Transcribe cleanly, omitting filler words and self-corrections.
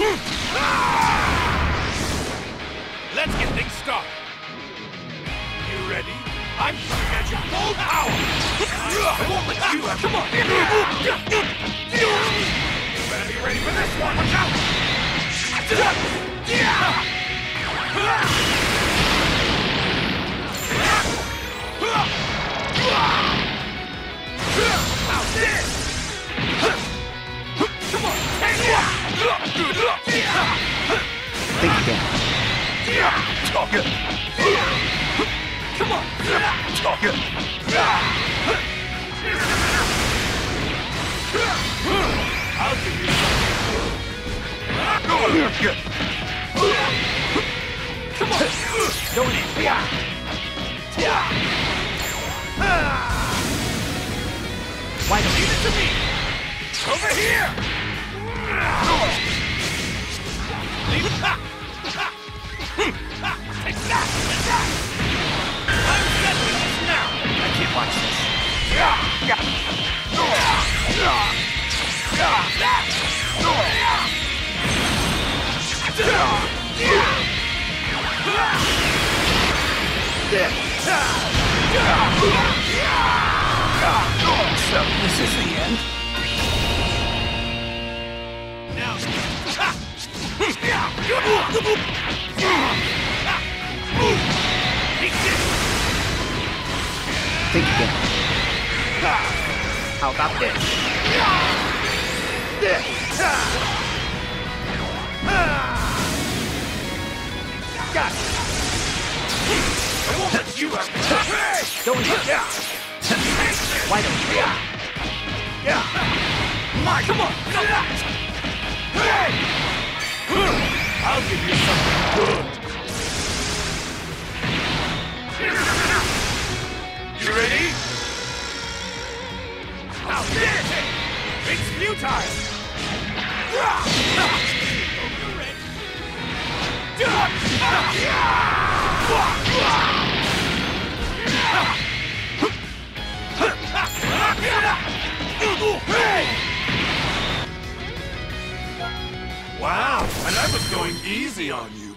Let's get things started. You ready? I'm shooting at your full power. I won't let you have. Come on. You better be ready for this one. Watch out. How's this? Come on. Think again. Come on! Talk it! I'll give you something. Go on! Come on! Go in! Why don't you leave it to me? Over here! Go on! Leave it! Take that! Take that! I'm set with this now! I can't watch this. So, this is the end? Now... Think again. How about this? Got it. I won't let you up. Don't hit down. Why don't you? My, come on. Hey! I'll give you something good. You ready? Now this! It's new time! Wow, and I was going easy on you.